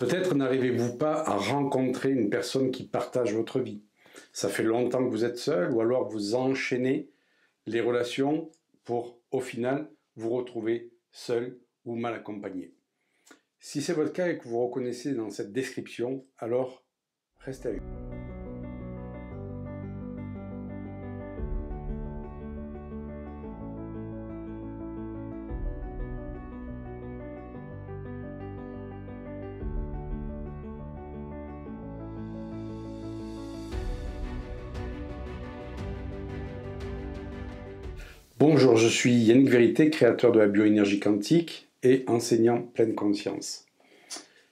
Peut-être n'arrivez-vous pas à rencontrer une personne qui partage votre vie. Ça fait longtemps que vous êtes seul, ou alors vous enchaînez les relations pour, au final, vous retrouver seul ou mal accompagné. Si c'est votre cas et que vous reconnaissez dans cette description, alors restez avec nous. Bonjour, je suis Yannick Vérité, créateur de la bioénergie quantique et enseignant pleine conscience.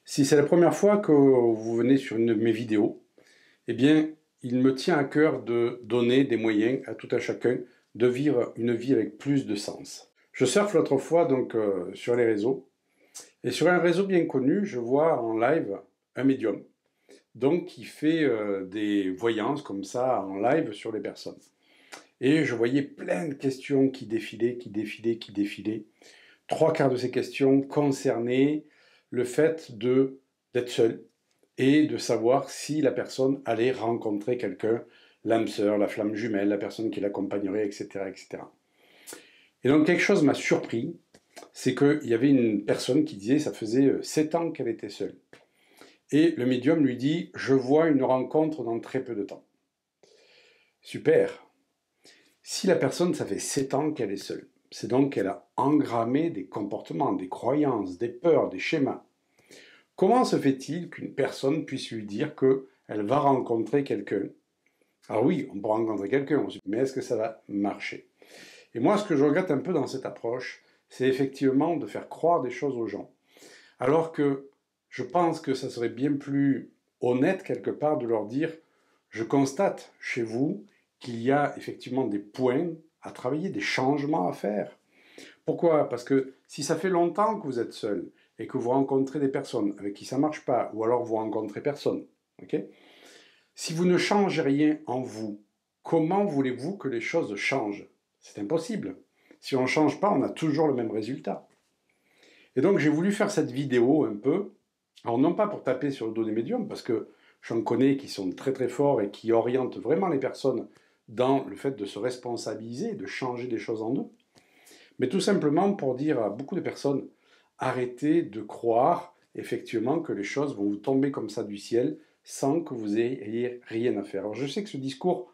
Si c'est la première fois que vous venez sur une de mes vidéos, eh bien, il me tient à cœur de donner des moyens à tout à chacun de vivre une vie avec plus de sens. Je surfe l'autre fois donc sur les réseaux, et sur un réseau bien connu, je vois en live un médium, donc qui fait des voyances comme ça en live sur les personnes. Et je voyais plein de questions qui défilaient. Trois quarts de ces questions concernaient le fait d'être seul et de savoir si la personne allait rencontrer quelqu'un, l'âme sœur, la flamme jumelle, la personne qui l'accompagnerait, etc., etc. Et donc quelque chose m'a surpris, c'est qu'il y avait une personne qui disait ça faisait 7 ans qu'elle était seule. Et le médium lui dit « Je vois une rencontre dans très peu de temps ». Super! Si la personne, ça fait 7 ans qu'elle est seule, c'est donc qu'elle a engrammé des comportements, des croyances, des peurs, des schémas. Comment se fait-il qu'une personne puisse lui dire qu'elle va rencontrer quelqu'un? Alors oui, on peut rencontrer quelqu'un, mais est-ce que ça va marcher? Et moi, ce que je regrette un peu dans cette approche, c'est effectivement de faire croire des choses aux gens. Alors que je pense que ça serait bien plus honnête, quelque part, de leur dire « Je constate chez vous » qu'il y a effectivement des points à travailler, des changements à faire. Pourquoi? Parce que si ça fait longtemps que vous êtes seul et que vous rencontrez des personnes avec qui ça ne marche pas, ou alors vous rencontrez personne, okay, si vous ne changez rien en vous, comment voulez-vous que les choses changent? C'est impossible. Si on ne change pas, on a toujours le même résultat. Et donc j'ai voulu faire cette vidéo un peu, alors non pas pour taper sur le dos des médiums, parce que j'en connais qui sont très très forts et qui orientent vraiment les personnes dans le fait de se responsabiliser, de changer des choses en eux, mais tout simplement pour dire à beaucoup de personnes, arrêtez de croire effectivement que les choses vont vous tomber comme ça du ciel sans que vous ayez rien à faire. Alors je sais que ce discours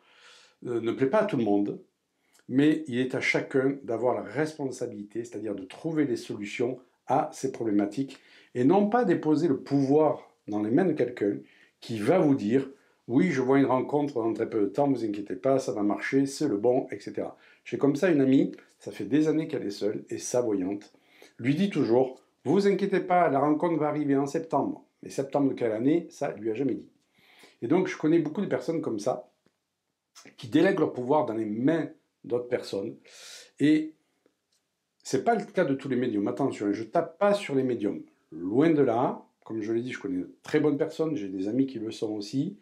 ne plaît pas à tout le monde, mais il est à chacun d'avoir la responsabilité, c'est-à-dire de trouver les solutions à ces problématiques, et non pas déposer le pouvoir dans les mains de quelqu'un qui va vous dire, oui, je vois une rencontre dans très peu de temps, ne vous inquiétez pas, ça va marcher, c'est le bon, etc. J'ai comme ça une amie, ça fait des années qu'elle est seule, et sa voyante lui dit toujours, ne vous inquiétez pas, la rencontre va arriver en septembre. Mais septembre de quelle année, ça lui a jamais dit. Et donc, je connais beaucoup de personnes comme ça, qui délèguent leur pouvoir dans les mains d'autres personnes, et ce n'est pas le cas de tous les médiums. Attention, je ne tape pas sur les médiums, loin de là. Comme je l'ai dit, je connais de très bonnes personnes, j'ai des amis qui le sont aussi.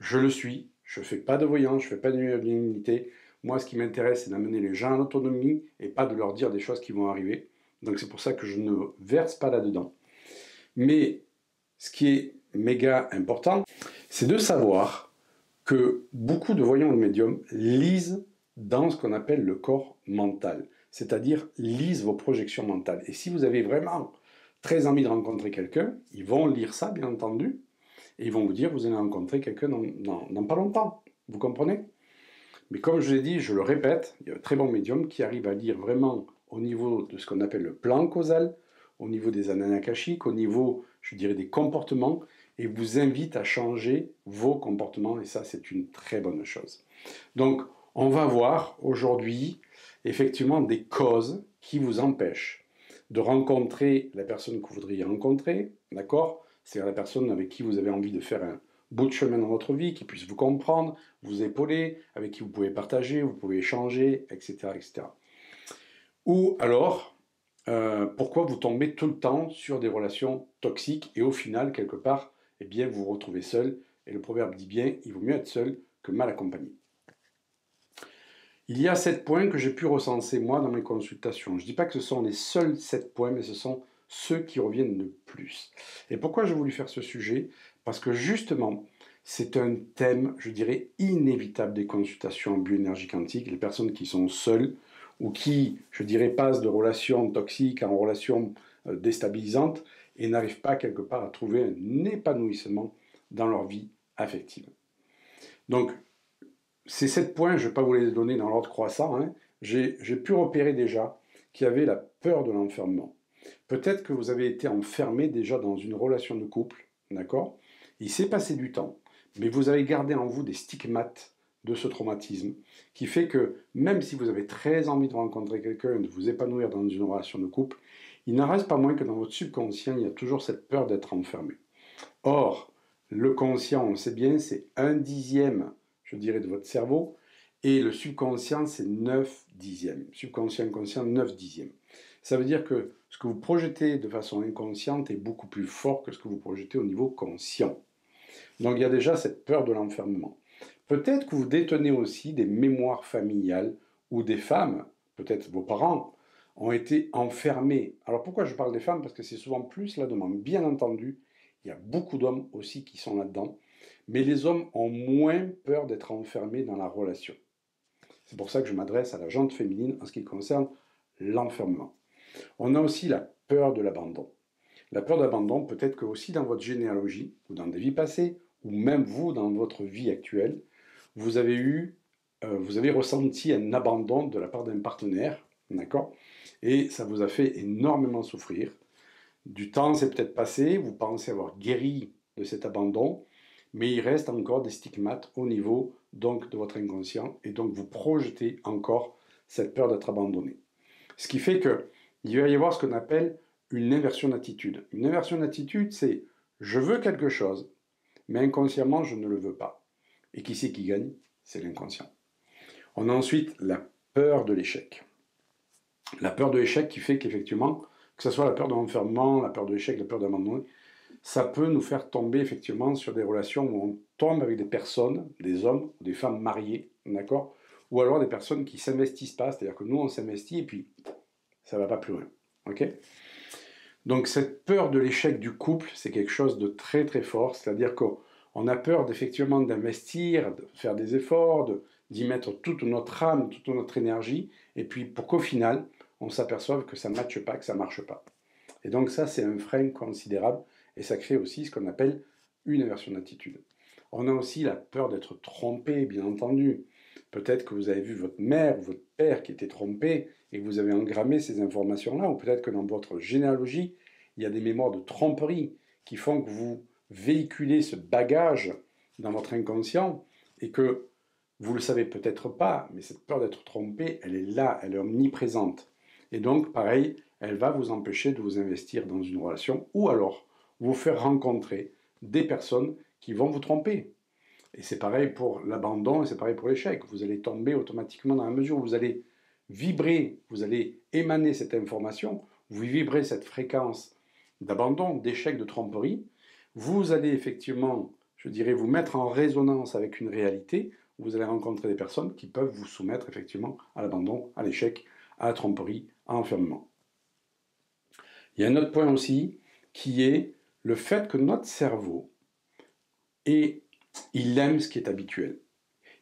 Je le suis, je ne fais pas de voyance, je ne fais pas de médiumnité. Moi, ce qui m'intéresse, c'est d'amener les gens à l'autonomie et pas de leur dire des choses qui vont arriver. Donc c'est pour ça que je ne verse pas là-dedans. Mais ce qui est méga important, c'est de savoir que beaucoup de voyants de médium lisent dans ce qu'on appelle le corps mental. C'est-à-dire lisent vos projections mentales. Et si vous avez vraiment très envie de rencontrer quelqu'un, ils vont lire ça, bien entendu, et ils vont vous dire, vous allez rencontrer quelqu'un dans pas longtemps, vous comprenez? Mais comme je l'ai dit, je le répète, il y a un très bon médium qui arrive à lire vraiment au niveau de ce qu'on appelle le plan causal, au niveau des annales akashiques, au niveau, je dirais, des comportements, et vous invite à changer vos comportements, et ça, c'est une très bonne chose. Donc, on va voir aujourd'hui, effectivement, des causes qui vous empêchent de rencontrer la personne que vous voudriez rencontrer, d'accord? C'est-à-dire la personne avec qui vous avez envie de faire un bout de chemin dans votre vie, qui puisse vous comprendre, vous épauler, avec qui vous pouvez partager, vous pouvez échanger, etc., etc. Ou alors, pourquoi vous tombez tout le temps sur des relations toxiques et au final, quelque part, eh bien, vous vous retrouvez seul, et le proverbe dit bien, il vaut mieux être seul que mal accompagné. Il y a 7 points que j'ai pu recenser, moi, dans mes consultations. Je ne dis pas que ce sont les seuls 7 points, mais ce sont ceux qui reviennent le plus. Et pourquoi j'ai voulu faire ce sujet? Parce que justement, c'est un thème, je dirais, inévitable des consultations en bioénergie quantique. Les personnes qui sont seules ou qui, je dirais, passent de relations toxiques en relations déstabilisantes et n'arrivent pas quelque part à trouver un épanouissement dans leur vie affective. Donc, ces 7 points, je ne vais pas vous les donner dans l'ordre croissant, hein. J'ai pu repérer déjà qu'il y avait la peur de l'enfermement. Peut-être que vous avez été enfermé déjà dans une relation de couple, d'accord? Il s'est passé du temps, mais vous avez gardé en vous des stigmates de ce traumatisme, qui fait que même si vous avez très envie de rencontrer quelqu'un, de vous épanouir dans une relation de couple, il n'en reste pas moins que dans votre subconscient, il y a toujours cette peur d'être enfermé. Or, le conscient, on le sait bien, c'est 1/10, je dirais, de votre cerveau, et le subconscient, c'est 9/10. Subconscient, conscient, 9/10. Ça veut dire que ce que vous projetez de façon inconsciente est beaucoup plus fort que ce que vous projetez au niveau conscient. Donc il y a déjà cette peur de l'enfermement. Peut-être que vous détenez aussi des mémoires familiales où des femmes, peut-être vos parents, ont été enfermés. Alors pourquoi je parle des femmes? Parce que c'est souvent plus la demande. Bien entendu, il y a beaucoup d'hommes aussi qui sont là-dedans, mais les hommes ont moins peur d'être enfermés dans la relation. C'est pour ça que je m'adresse à la gente féminine en ce qui concerne l'enfermement. On a aussi la peur de l'abandon. La peur de l'abandon, peut-être que aussi dans votre généalogie, ou dans des vies passées, ou même vous, dans votre vie actuelle, vous avez ressenti un abandon de la part d'un partenaire, d'accord? Et ça vous a fait énormément souffrir. Du temps s'est peut-être passé, vous pensez avoir guéri de cet abandon, mais il reste encore des stigmates au niveau donc, de votre inconscient, et donc vous projetez encore cette peur d'être abandonné. Ce qui fait qu'il va y avoir ce qu'on appelle une inversion d'attitude. Une inversion d'attitude, c'est « je veux quelque chose », mais inconsciemment, je ne le veux pas. Et qui c'est qui gagne? C'est l'inconscient. On a ensuite la peur de l'échec. La peur de l'échec qui fait qu'effectivement, que ce soit la peur de l'enfermement, la peur de l'échec, la peur d'abandonner, ça peut nous faire tomber effectivement sur des relations où on tombe avec des personnes, des hommes, des femmes mariées, d'accord? Ou alors des personnes qui ne s'investissent pas, c'est-à-dire que nous, on s'investit et puis ça ne va pas plus loin, ok? Donc cette peur de l'échec du couple, c'est quelque chose de très très fort, c'est-à-dire qu'on a peur d'effectivement d'investir, de faire des efforts, d'y mettre toute notre âme, toute notre énergie, et puis pour qu'au final, on s'aperçoive que ça ne matche pas, que ça ne marche pas. Et donc ça, c'est un frein considérable, et ça crée aussi ce qu'on appelle une inversion d'attitude. On a aussi la peur d'être trompé, bien entendu. Peut-être que vous avez vu votre mère ou votre père qui était trompé et que vous avez engrammé ces informations-là, ou peut-être que dans votre généalogie, il y a des mémoires de tromperie qui font que vous véhiculez ce bagage dans votre inconscient et que vous ne le savez peut-être pas, mais cette peur d'être trompé, elle est là, elle est omniprésente. Et donc, pareil, elle va vous empêcher de vous investir dans une relation ou alors vous faire rencontrer des personnes qui vont vous tromper. Et c'est pareil pour l'abandon et c'est pareil pour l'échec. Vous allez tomber automatiquement dans la mesure où vous allez vibrer, vous allez émaner cette information, vous vibrez cette fréquence d'abandon, d'échec, de tromperie. Vous allez effectivement, je dirais, vous mettre en résonance avec une réalité. Vous allez rencontrer des personnes qui peuvent vous soumettre effectivement à l'abandon, à l'échec, à la tromperie, à l'enfermement. Il y a un autre point aussi qui est le fait que notre cerveau est... il aime ce qui est habituel.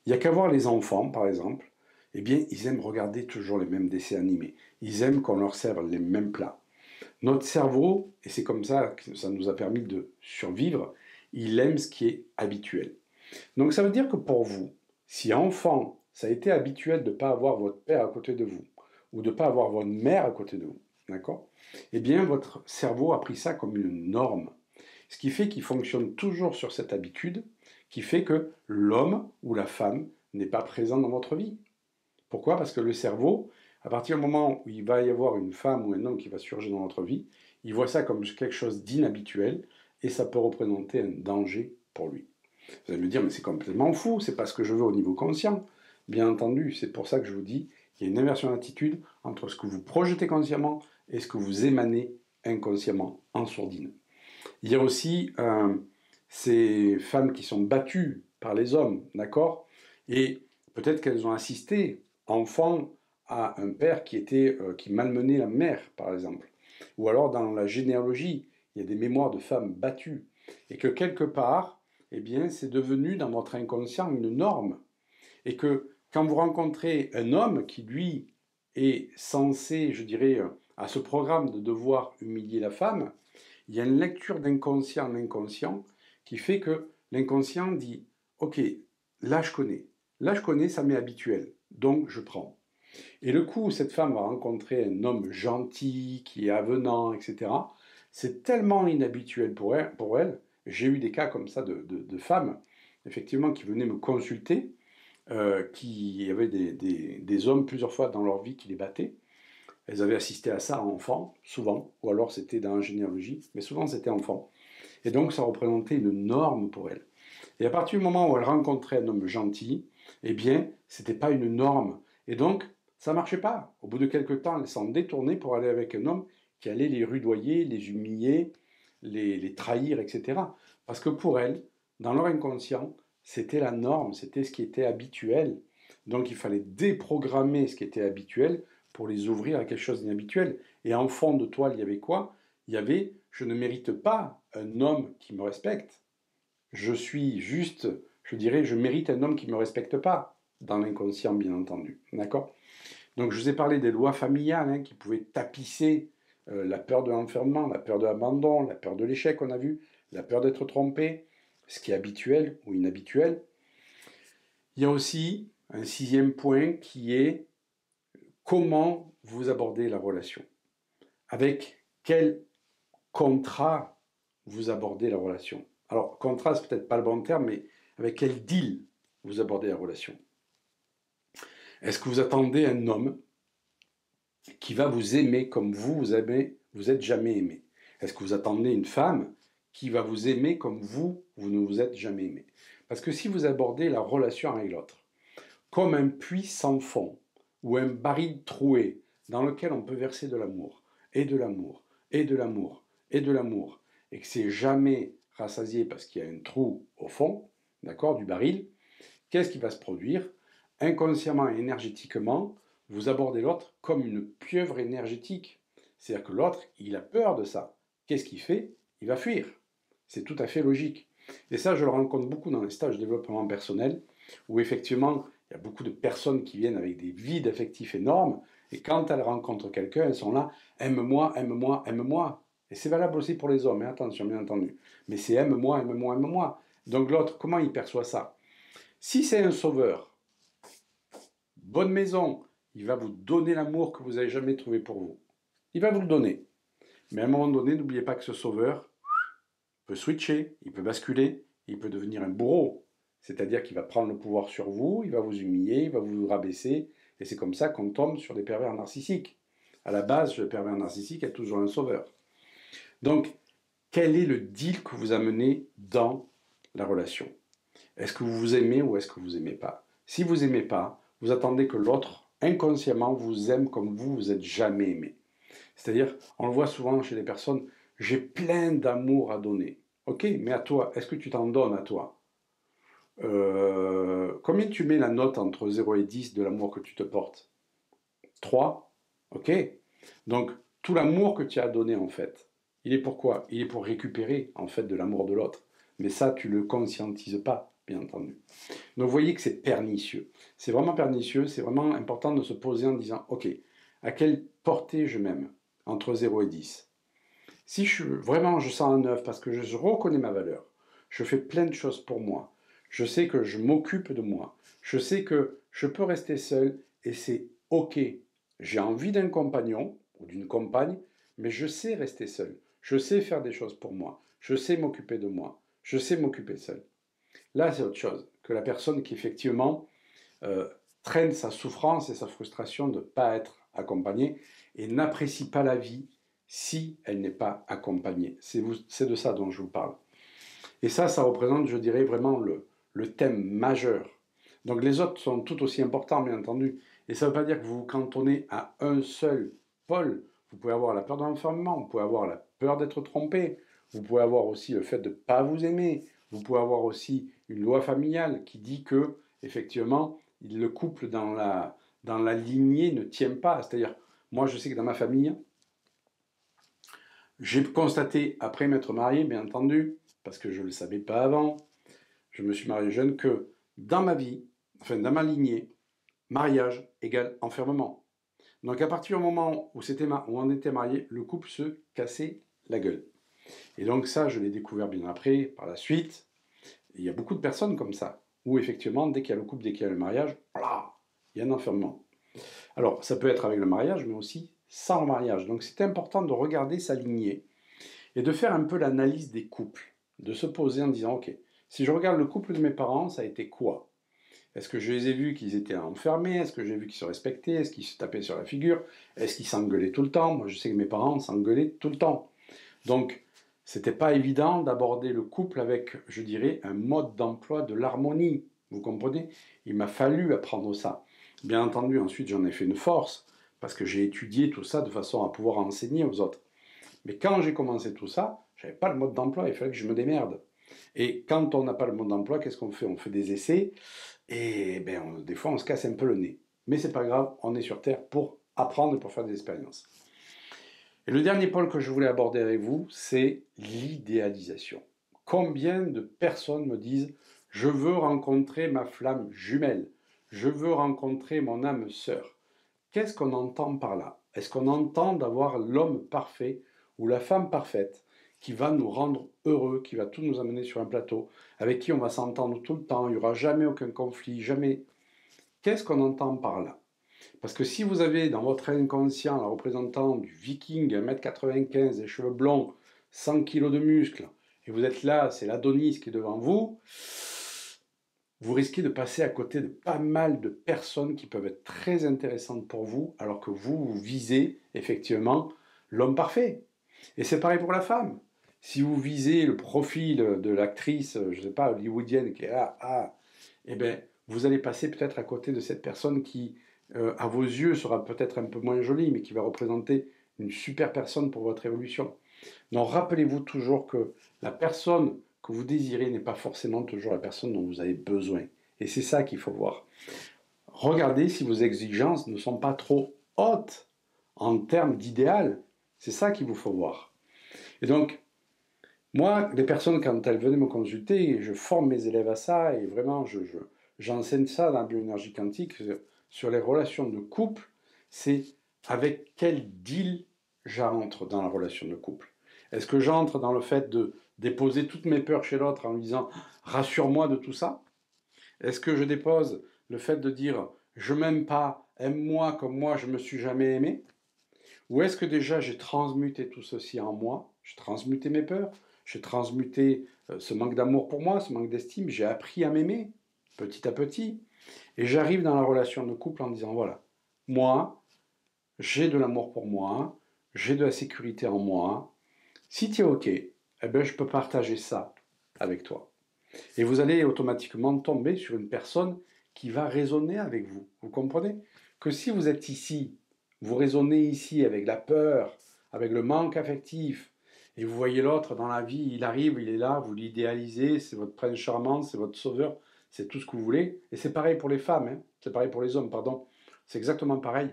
Il n'y a qu'à voir les enfants, par exemple, eh bien, ils aiment regarder toujours les mêmes dessins animés. Ils aiment qu'on leur serve les mêmes plats. Notre cerveau, et c'est comme ça que ça nous a permis de survivre, il aime ce qui est habituel. Donc ça veut dire que pour vous, si enfant, ça a été habituel de ne pas avoir votre père à côté de vous, ou de ne pas avoir votre mère à côté de vous, d'accord? Eh bien, votre cerveau a pris ça comme une norme. Ce qui fait qu'il fonctionne toujours sur cette habitude, qui fait que l'homme ou la femme n'est pas présent dans votre vie. Pourquoi? Parce que le cerveau, à partir du moment où il va y avoir une femme ou un homme qui va surgir dans notre vie, il voit ça comme quelque chose d'inhabituel et ça peut représenter un danger pour lui. Vous allez me dire, mais c'est complètement fou, c'est pas ce que je veux au niveau conscient. Bien entendu, c'est pour ça que je vous dis, il y a une inversion d'attitude entre ce que vous projetez consciemment et ce que vous émanez inconsciemment, en sourdine. Il y a aussi ces femmes qui sont battues par les hommes, d'accord? Et peut-être qu'elles ont assisté, enfants, à un père qui malmenait la mère, par exemple. ou alors dans la généalogie, il y a des mémoires de femmes battues, et que quelque part, eh bien, c'est devenu dans votre inconscient une norme, et que quand vous rencontrez un homme qui, lui, est censé, je dirais, à ce programme de devoir humilier la femme, il y a une lecture d'inconscient en inconscient qui fait que l'inconscient dit « Ok, là je connais, ça m'est habituel, donc je prends ». Et le coup où cette femme va rencontrer un homme gentil, qui est avenant, etc., c'est tellement inhabituel pour elle. J'ai eu des cas comme ça de femmes, effectivement, qui venaient me consulter, qui avaient des hommes plusieurs fois dans leur vie qui les battaient. Elles avaient assisté à ça enfant, souvent, ou alors c'était dans la généalogie, mais souvent c'était enfant. Et donc ça représentait une norme pour elles. Et à partir du moment où elles rencontraient un homme gentil, eh bien, c'était pas une norme. Et donc, ça marchait pas. Au bout de quelques temps, elles s'en détournaient pour aller avec un homme qui allait les rudoyer, les humilier, les trahir, etc. Parce que pour elles, dans leur inconscient, c'était la norme, c'était ce qui était habituel. Donc il fallait déprogrammer ce qui était habituel pour les ouvrir à quelque chose d'inhabituel. Et en fond de toile, il y avait quoi? Il y avait « je ne mérite pas un homme qui me respecte ». Je suis juste, je dirais, je mérite un homme qui ne me respecte pas, dans l'inconscient, bien entendu. D'accord? Donc je vous ai parlé des lois familiales qui pouvaient tapisser la peur de l'enfermement, la peur de l'abandon, la peur de l'échec, on a vu, la peur d'être trompé, ce qui est habituel ou inhabituel. Il y a aussi un sixième point qui est comment vous abordez la relation. Avec quel contrat vous abordez la relation. Alors, contrat, c'est peut-être pas le bon terme, mais avec quel deal vous abordez la relation. Est-ce que vous attendez un homme qui va vous aimer comme vous êtes jamais aimé? Est-ce que vous attendez une femme qui va vous aimer comme vous ne vous êtes jamais aimé? Parce que si vous abordez la relation avec l'autre comme un puits sans fond ou un baril troué dans lequel on peut verser de l'amour, et de l'amour, et de l'amour, et de l'amour, et que c'est jamais rassasié parce qu'il y a un trou au fond, d'accord, du baril, qu'est-ce qui va se produire? Inconsciemment et énergétiquement, vous abordez l'autre comme une pieuvre énergétique. C'est-à-dire que l'autre, il a peur de ça. Qu'est-ce qu'il fait? Il va fuir. C'est tout à fait logique. Et ça, je le rencontre beaucoup dans les stages de développement personnel, où effectivement, il y a beaucoup de personnes qui viennent avec des vides affectifs énormes, et quand elles rencontrent quelqu'un, elles sont là, aime-moi, aime-moi, aime-moi. Et c'est valable aussi pour les hommes, hein, attention, bien entendu. Mais c'est aime-moi, aime-moi, aime-moi. Donc l'autre, comment il perçoit ça? Si c'est un sauveur, bonne maison, il va vous donner l'amour que vous n'avez jamais trouvé pour vous. Il va vous le donner. Mais à un moment donné, n'oubliez pas que ce sauveur peut switcher, il peut basculer, il peut devenir un bourreau. C'est-à-dire qu'il va prendre le pouvoir sur vous, il va vous humilier, il va vous rabaisser. Et c'est comme ça qu'on tombe sur des pervers narcissiques. À la base, le pervers narcissique a toujours un sauveur. Donc, quel est le deal que vous amenez dans la relation? Est-ce que vous vous aimez ou est-ce que vous n'aimez pas? Si vous n'aimez pas, vous attendez que l'autre inconsciemment vous aime comme vous n'êtes jamais aimé. C'est-à-dire, on le voit souvent chez les personnes, j'ai plein d'amour à donner. Ok, mais à toi, est-ce que tu t'en donnes à toi? Combien tu mets la note entre 0 et 10 de l'amour que tu te portes? 3? Ok. Donc, tout l'amour que tu as donné, en fait, il est pour quoi? Il est pour récupérer, en fait, de l'amour de l'autre. Mais ça, tu ne le conscientises pas, bien entendu. Donc, vous voyez que c'est pernicieux. C'est vraiment pernicieux, c'est vraiment important de se poser en disant « Ok, à quelle portée je m'aime entre 0 et 10 ?» Si vraiment je sens un 9 parce que je reconnais ma valeur, je fais plein de choses pour moi, je sais que je m'occupe de moi, je sais que je peux rester seul et c'est ok. J'ai envie d'un compagnon ou d'une compagne, mais je sais rester seul, je sais faire des choses pour moi, je sais m'occuper de moi, je sais m'occuper seul. Là, c'est autre chose que la personne qui, effectivement, traîne sa souffrance et sa frustration de ne pas être accompagnée et n'apprécie pas la vie si elle n'est pas accompagnée. C'est de ça dont je vous parle. Et ça, ça représente, je dirais, vraiment le thème majeur. Donc les autres sont tout aussi importants, bien entendu. Et ça ne veut pas dire que vous vous cantonnez à un seul pôle. Vous pouvez avoir la peur de l'enfermement, vous pouvez avoir la peur d'être trompé, vous pouvez avoir aussi le fait de ne pas vous aimer, vous pouvez avoir aussi une loi familiale qui dit que, effectivement, le couple dans la lignée ne tient pas. C'est-à-dire, moi, je sais que dans ma famille, J'ai constaté, après m'être marié, bien entendu, parce que je ne le savais pas avant, je me suis marié jeune, que dans ma vie, enfin dans ma lignée, mariage égale enfermement. Donc à partir du moment où, on était marié, le couple se cassait la gueule. Et donc ça, je l'ai découvert bien après, par la suite. Il y a beaucoup de personnes comme ça, où effectivement, dès qu'il y a le couple, dès qu'il y a le mariage, il y a un enfermement. Alors, ça peut être avec le mariage, mais aussi sans le mariage. Donc c'est important de regarder sa lignée et de faire un peu l'analyse des couples, de se poser en disant, ok, si je regarde le couple de mes parents, ça a été quoi? Est-ce que je les ai vus qu'ils étaient enfermés? Est-ce que j'ai vu qu'ils se respectaient? Est-ce qu'ils se tapaient sur la figure? Est-ce qu'ils s'engueulaient tout le temps? Moi, je sais que mes parents s'engueulaient tout le temps. Donc, c'était pas évident d'aborder le couple avec, je dirais, un mode d'emploi de l'harmonie. Vous comprenez? Il m'a fallu apprendre ça. Bien entendu, ensuite, j'en ai fait une force, parce que j'ai étudié tout ça de façon à pouvoir enseigner aux autres. Mais quand j'ai commencé tout ça, j'avais pas le mode d'emploi, il fallait que je me démerde. Et quand on n'a pas le mode d'emploi, qu'est-ce qu'on fait? On fait des essais, et ben, des fois on se casse un peu le nez. Mais c'est pas grave, on est sur Terre pour apprendre, pour faire des expériences. Et le dernier point que je voulais aborder avec vous, c'est l'idéalisation. Combien de personnes me disent « Je veux rencontrer ma flamme jumelle, je veux rencontrer mon âme sœur ». Qu'est-ce qu'on entend par là? Est-ce qu'on entend d'avoir l'homme parfait ou la femme parfaite qui va nous rendre heureux, qui va tout nous amener sur un plateau, avec qui on va s'entendre tout le temps, il n'y aura jamais aucun conflit, jamais. Qu'est-ce qu'on entend par là? Parce que si vous avez dans votre inconscient la représentante du viking, 1m95, des cheveux blonds, 100 kg de muscles, et vous êtes là, c'est l'Adonis qui est devant vous, vous risquez de passer à côté de pas mal de personnes qui peuvent être très intéressantes pour vous, alors que vous, vous visez effectivement l'homme parfait. Et c'est pareil pour la femme. Si vous visez le profil de l'actrice, je ne sais pas, hollywoodienne, qui est là, eh bien, vous allez passer peut-être à côté de cette personne qui, à vos yeux, sera peut-être un peu moins jolie, mais qui va représenter une super personne pour votre évolution. Donc, rappelez-vous toujours que la personne que vous désirez n'est pas forcément toujours la personne dont vous avez besoin. Et c'est ça qu'il faut voir. Regardez si vos exigences ne sont pas trop hautes en termes d'idéal. C'est ça qu'il vous faut voir. Et donc, moi, les personnes, quand elles venaient me consulter, je forme mes élèves à ça, et vraiment, j'enseigne ça dans la bioénergie quantique, sur les relations de couple, c'est avec quel deal j'entre dans la relation de couple. Est-ce que j'entre dans le fait de déposer toutes mes peurs chez l'autre en lui disant « rassure-moi de tout ça » ? Est-ce que je dépose le fait de dire « je m'aime pas, aime-moi comme moi, je me suis jamais aimé » ? Ou est-ce que déjà j'ai transmuté tout ceci en moi, j'ai transmuté mes peurs, j'ai transmuté ce manque d'amour pour moi, ce manque d'estime, j'ai appris à m'aimer petit à petit, et j'arrive dans la relation de couple en disant voilà, moi, j'ai de l'amour pour moi, j'ai de la sécurité en moi, si tu es ok, eh ben, je peux partager ça avec toi. Et vous allez automatiquement tomber sur une personne qui va raisonner avec vous, vous comprenez? Que si vous êtes ici, vous raisonnez ici avec la peur, avec le manque affectif, et vous voyez l'autre dans la vie, il arrive, il est là, vous l'idéalisez, c'est votre prince charmant, c'est votre sauveur, c'est tout ce que vous voulez, et c'est pareil pour les femmes, hein. C'est pareil pour les hommes, pardon, c'est exactement pareil.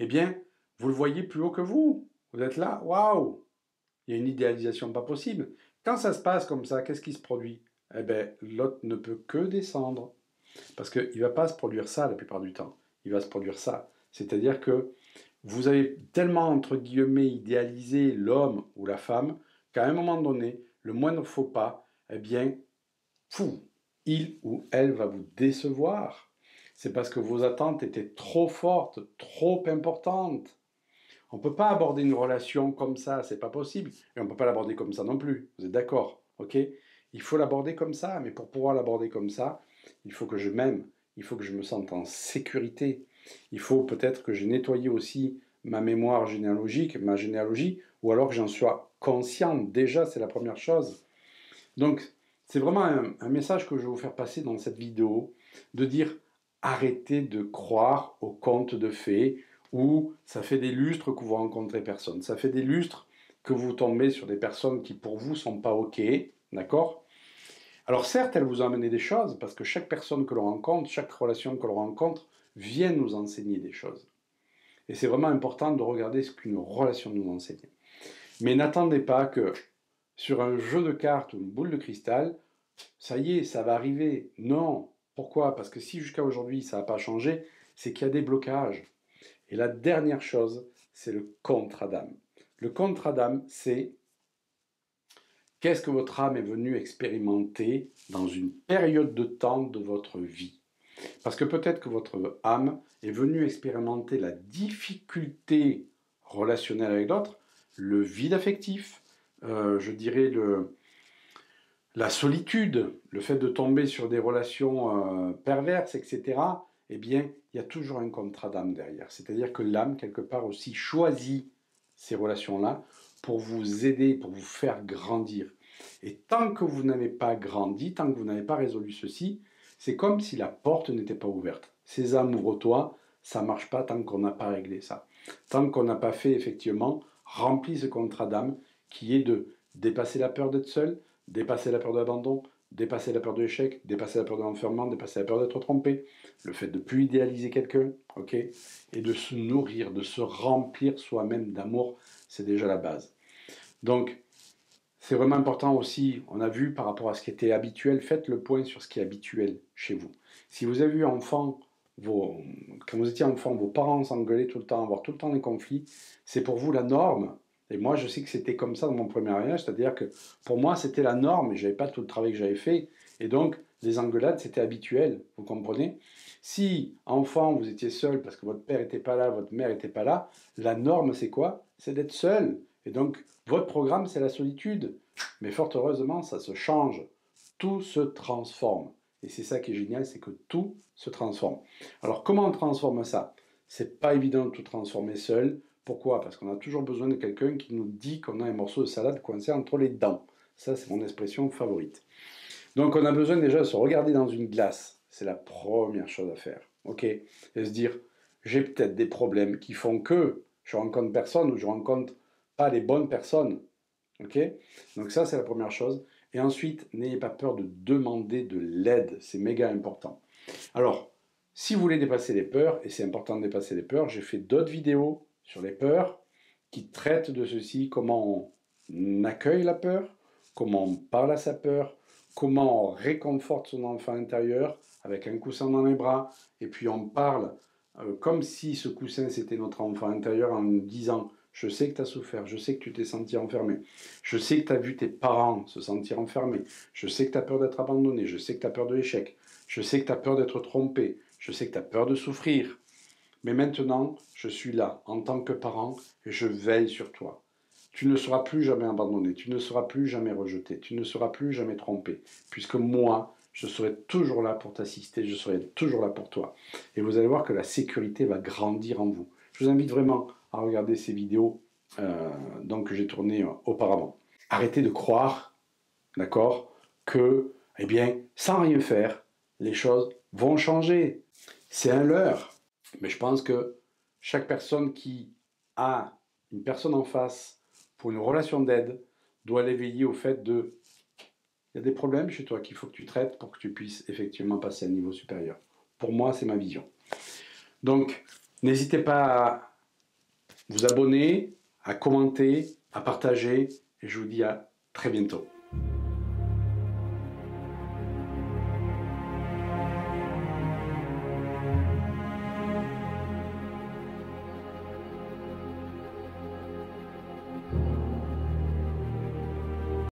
Eh bien, vous le voyez plus haut que vous, vous êtes là, waouh, il y a une idéalisation pas possible. Quand ça se passe comme ça, qu'est-ce qui se produit? Eh bien, l'autre ne peut que descendre, parce qu'il ne va pas se produire ça la plupart du temps, il va se produire ça, c'est-à-dire que vous avez tellement, entre guillemets, idéalisé l'homme ou la femme, qu'à un moment donné, le moindre faux pas, eh bien, fou, il ou elle va vous décevoir. C'est parce que vos attentes étaient trop fortes, trop importantes. On ne peut pas aborder une relation comme ça, c'est pas possible. Et on ne peut pas l'aborder comme ça non plus, vous êtes d'accord, ok? Il faut l'aborder comme ça, mais pour pouvoir l'aborder comme ça, il faut que je m'aime, il faut que je me sente en sécurité. Il faut peut-être que j'ai nettoyé aussi ma mémoire généalogique, ma généalogie, ou alors que j'en sois conscient, déjà, c'est la première chose. Donc, c'est vraiment un message que je vais vous faire passer dans cette vidéo, de dire, arrêtez de croire aux contes de fées, où ça fait des lustres que vous rencontrez personne, ça fait des lustres que vous tombez sur des personnes qui, pour vous, ne sont pas OK, d'accord ? Alors certes, elles vous ont amené des choses, parce que chaque personne que l'on rencontre, chaque relation que l'on rencontre, viennent nous enseigner des choses. Et c'est vraiment important de regarder ce qu'une relation nous enseigne. Mais n'attendez pas que sur un jeu de cartes ou une boule de cristal, ça y est, ça va arriver. Non. Pourquoi? Parce que si jusqu'à aujourd'hui, ça n'a pas changé, c'est qu'il y a des blocages. Et la dernière chose, c'est le contre-Adam. Le contre-Adam, c'est qu'est-ce que votre âme est venue expérimenter dans une période de temps de votre vie? Parce que peut-être que votre âme est venue expérimenter la difficulté relationnelle avec l'autre, le vide affectif, je dirais la solitude, le fait de tomber sur des relations perverses, etc. Eh bien, il y a toujours un contrat d'âme derrière. C'est-à-dire que l'âme, quelque part aussi, choisit ces relations-là pour vous aider, pour vous faire grandir. Et tant que vous n'avez pas grandi, tant que vous n'avez pas résolu ceci, c'est comme si la porte n'était pas ouverte. Sésame, ouvre-toi, ça ne marche pas tant qu'on n'a pas réglé ça. Tant qu'on n'a pas fait, effectivement, rempli ce contrat d'âme qui est de dépasser la peur d'être seul, dépasser la peur de l'abandon, dépasser la peur de l'échec, dépasser la peur de l'enfermement, dépasser la peur d'être trompé, le fait de ne plus idéaliser quelqu'un, ok, et de se nourrir, de se remplir soi-même d'amour, c'est déjà la base. Donc, c'est vraiment important aussi, on a vu par rapport à ce qui était habituel, faites le point sur ce qui est habituel chez vous. Si vous avez eu enfant, quand vous étiez enfant, vos parents s'engueulaient tout le temps, avoir tout le temps des conflits, c'est pour vous la norme. Et moi, je sais que c'était comme ça dans mon premier mariage, c'est-à-dire que pour moi, c'était la norme, et je n'avais pas tout le travail que j'avais fait, et donc, les engueulades, c'était habituel, vous comprenez? Si, enfant, vous étiez seul parce que votre père n'était pas là, votre mère n'était pas là, la norme, c'est quoi? C'est d'être seul, et donc, votre programme, c'est la solitude. Mais fort heureusement, ça se change, tout se transforme, et c'est ça qui est génial, c'est que tout se transforme. Alors, comment on transforme ça? C'est pas évident de tout transformer seul. Pourquoi? Parce qu'on a toujours besoin de quelqu'un qui nous dit qu'on a un morceau de salade coincé entre les dents. Ça, c'est mon expression favorite. Donc, on a besoin déjà de se regarder dans une glace. C'est la première chose à faire. Ok? Et se dire, j'ai peut-être des problèmes qui font que je rencontre personne ou je rencontre pas les bonnes personnes. Ok? Donc, ça, c'est la première chose. Et ensuite, n'ayez pas peur de demander de l'aide. C'est méga important. Alors, si vous voulez dépasser les peurs, et c'est important de dépasser les peurs, j'ai fait d'autres vidéos sur les peurs, qui traitent de ceci, comment on accueille la peur, comment on parle à sa peur, comment on réconforte son enfant intérieur avec un coussin dans les bras, et puis on parle comme si ce coussin c'était notre enfant intérieur en nous disant « je sais que tu as souffert, je sais que tu t'es senti enfermé, je sais que tu as vu tes parents se sentir enfermés, je sais que tu as peur d'être abandonné, je sais que tu as peur de l'échec, je sais que tu as peur d'être trompé, je sais que tu as peur de souffrir. Mais maintenant, je suis là, en tant que parent, et je veille sur toi. Tu ne seras plus jamais abandonné, tu ne seras plus jamais rejeté, tu ne seras plus jamais trompé, puisque moi, je serai toujours là pour t'assister, je serai toujours là pour toi. » Et vous allez voir que la sécurité va grandir en vous. Je vous invite vraiment à regarder ces vidéos que j'ai tournées auparavant. Arrêtez de croire, d'accord, que, eh bien, sans rien faire, les choses vont changer. C'est un leurre. Mais je pense que chaque personne qui a une personne en face pour une relation d'aide doit l'éveiller au fait de « il y a des problèmes chez toi qu'il faut que tu traites pour que tu puisses effectivement passer à un niveau supérieur ». Pour moi, c'est ma vision. Donc, n'hésitez pas à vous abonner, à commenter, à partager, et je vous dis à très bientôt.